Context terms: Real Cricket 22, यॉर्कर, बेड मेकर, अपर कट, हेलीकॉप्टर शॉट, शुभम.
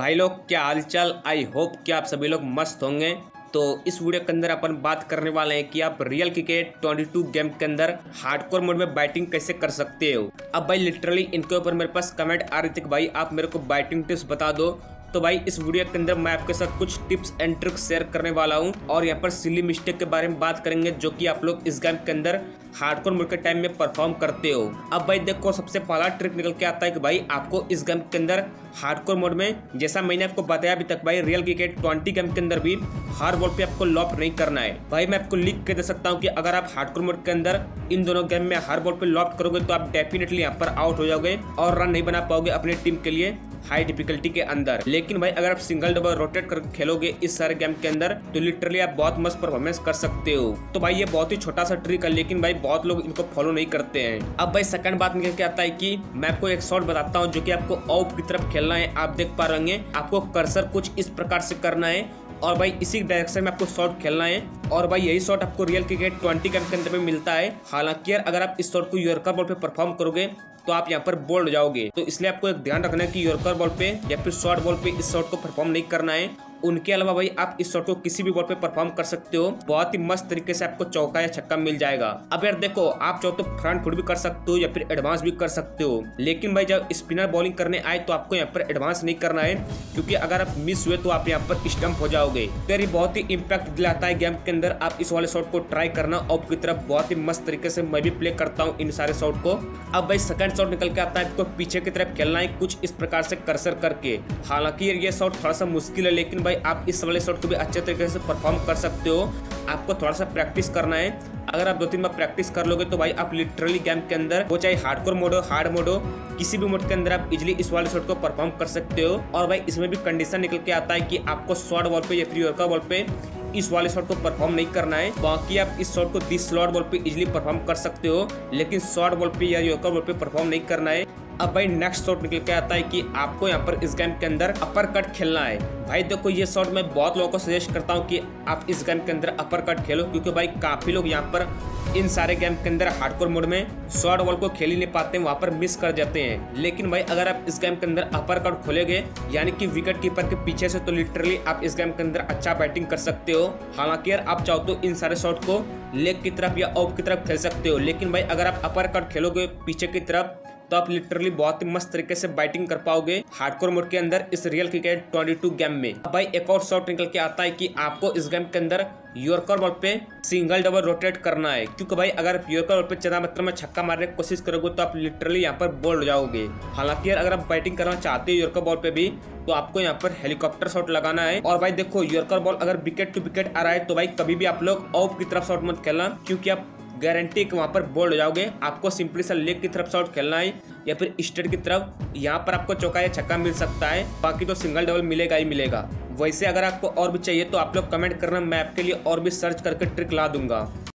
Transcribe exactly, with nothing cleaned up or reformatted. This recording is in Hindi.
भाई लोग क्या हालचाल। आई होप कि आप सभी लोग मस्त होंगे। तो इस वीडियो के अंदर अपन बात करने वाले हैं कि आप रियल क्रिकेट बाईस गेम के अंदर हार्डकोर मोड में बैटिंग कैसे कर सकते हो। अब भाई लिटरली इनके ऊपर मेरे पास कमेंट आ रही थी कि भाई आप मेरे को बैटिंग टिप्स बता दो। तो भाई इस वीडियो के अंदर मैं आपके साथ कुछ टिप्स एंड ट्रिक्स शेयर करने वाला हूं और यहां पर सिली मिस्टेक के बारे में बात करेंगे जो कि आप लोग इस गेम के अंदर हार्डकोर मोड के टाइम में परफॉर्म करते हो। अब भाई देखो, सबसे पहला ट्रिक निकल के आता है कि भाई आपको इस गेम के अंदर हार्डकोर मोड में, जैसा मैंने आपको बताया अभी तक भाई, रियल क्रिकेट ट्वेंटी गेम के अंदर भी हर बॉल पे आपको लॉप नहीं करना है। भाई मैं आपको लिख के दे सकता हूँ कि अगर आप हार्डकोर मोड के अंदर इन दोनों गेम में हर बॉल पे लॉप करोगे तो आप डेफिनेटली यहाँ पर आउट हो जाओगे और रन नहीं बना पाओगे अपनी टीम के लिए हाई डिफिकल्टी के अंदर। लेकिन भाई अगर आप सिंगल डबल रोटेट कर खेलोगे इस सारे गेम के अंदर तो लिटरली आप बहुत मस्त परफॉर्मेंस कर सकते हो। तो भाई ये बहुत ही छोटा सा ट्रिक है, लेकिन भाई बहुत लोग इनको फॉलो नहीं करते हैं। अब भाई सेकंड बात निकल के आता है कि मैं आपको एक शॉट बताता हूँ जो कि आपको ऑफ की तरफ खेलना है। आप देख पा रहे हैं आपको कर्सर कुछ इस प्रकार से करना है और भाई इसी डायरेक्शन में आपको शॉट खेलना है और भाई यही शॉट आपको रियल क्रिकेट ट्वेंटी गेम के अंदर में मिलता है। हालांकि यार अगर आप इस शॉट को यॉर्कर बॉल पे परफॉर्म करोगे तो आप यहाँ पर बोल्ड हो जाओगे, तो इसलिए आपको एक ध्यान रखना है कि यॉर्कर बॉल पे या फिर शॉर्ट बॉल पे इस शॉट को परफॉर्म नहीं करना है। उनके अलावा भाई आप इस शॉट को किसी भी बॉल पे परफॉर्म कर सकते हो, बहुत ही मस्त तरीके से आपको चौका या छक्का मिल जाएगा। अब यार देखो, आप चाहो तो फ्रंट फुट भी कर सकते हो या फिर एडवांस भी कर सकते हो, लेकिन भाई जब स्पिनर बॉलिंग करने आए तो आपको यहाँ पर एडवांस नहीं करना है क्योंकि अगर आप मिस हुए तो आप यहाँ पर स्टंप हो जाओगे। तो बहुत ही इम्पैक्ट दिलाता है गेम के अंदर। आप इस वाले शॉट को ट्राई करना ऑफ की तरफ, बहुत ही मस्त तरीके से मैं भी प्ले करता हूँ इन सारे शॉट को। अब भाई सेकंड शॉट निकल के आता है, आपको पीछे की तरफ खेलना है कुछ इस प्रकार से कर्सर करके। हालांकि ये शॉट थोड़ा सा मुश्किल है, लेकिन भाई आप इस वाले शॉट को भी अच्छे तरीके से परफॉर्म कर सकते हो। आपको थोड़ा सा प्रैक्टिस करना है, अगर आप दो तीन बार प्रैक्टिस कर लोगे तो भाई आप लिटरली गेम के अंदर, वो चाहे हार्डकोर मोड हो हार्ड मोड हो, किसी भी मोड के अंदर आप इजिली इस वाले शॉट को परफॉर्म कर सकते हो। और भाई इसमें भी कंडीशन निकल के आता है कि आपको शॉर्ट बॉल पे या फिर यॉर्कर बॉल पे इस वाले शॉट को परफॉर्म नहीं करना है। बाकी आप इस शॉट को दिस स्लॉट बॉल पे इजिली परफॉर्म कर सकते हो, लेकिन शॉर्ट बॉल पे या यॉर्कर बॉल पे परफॉर्म नहीं करना है। अब भाई नेक्स्ट शॉट निकल के आता है कि आपको यहाँ पर इस गेम के अंदर अपर कट खेलना है। भाई देखो, ये शॉट मैं बहुत लोगों को सजेस्ट करता हूँ कि आप इस गेम के अंदर अपर कट खेलो, क्योंकि भाई काफ़ी लोग यहाँ पर इन सारे गेम के अंदर हार्डकोर मोड में शॉर्ट बॉल को खेल ही नहीं पाते हैं, वहाँ पर मिस कर जाते हैं। लेकिन भाई अगर आप इस गेम के अंदर अपर कट खोलेंगे यानी कि विकेट कीपर के पीछे से, तो लिटरली आप इस गेम के अंदर अच्छा बैटिंग कर सकते हो। हालांकि यार आप चाहो तो इन सारे शॉट को लेग की तरफ या ऑफ की तरफ खेल सकते हो, लेकिन भाई अगर आप अपर कट खेलोगे पीछे की तरफ तो आप लिटरली बहुत ही मस्त तरीके से बैटिंग कर पाओगे हार्डकोर मोड के अंदर इस रियल क्रिकेट बाईस गेम में। अब भाई एक और शॉट निकल के आता है कि आपको इस गेम के अंदर यॉर्कर बॉल पे सिंगल डबल रोटेट करना है, क्योंकि भाई अगर आप यॉर्कर बॉल पे ज्यादा मात्रा में छक्का मारने की कोशिश करोगे तो आप लिटरली यहाँ पर बोल्ड हो जाओगे। हालांकि अगर आप बैटिंग करना चाहते हो यॉर्कर बॉल पे भी तो आपको यहाँ पर हेलीकॉप्टर शॉट लगाना है। और भाई देखो, यॉर्कर बॉल अगर विकेट टू विकेट आ रहा है तो भाई कभी भी आप लोग ऑफ की तरफ शॉट मत खेलना, क्योंकि आप गारंटी कि वहाँ पर बोल्ड हो जाओगे। आपको सिंपली सा लेग की तरफ शॉट खेलना है या फिर स्ट्रेट की तरफ, यहाँ पर आपको चौका या छक्का मिल सकता है, बाकी तो सिंगल डबल मिलेगा ही मिलेगा। वैसे अगर आपको और भी चाहिए तो आप लोग कमेंट करना, मैं आपके लिए और भी सर्च करके ट्रिक ला दूंगा।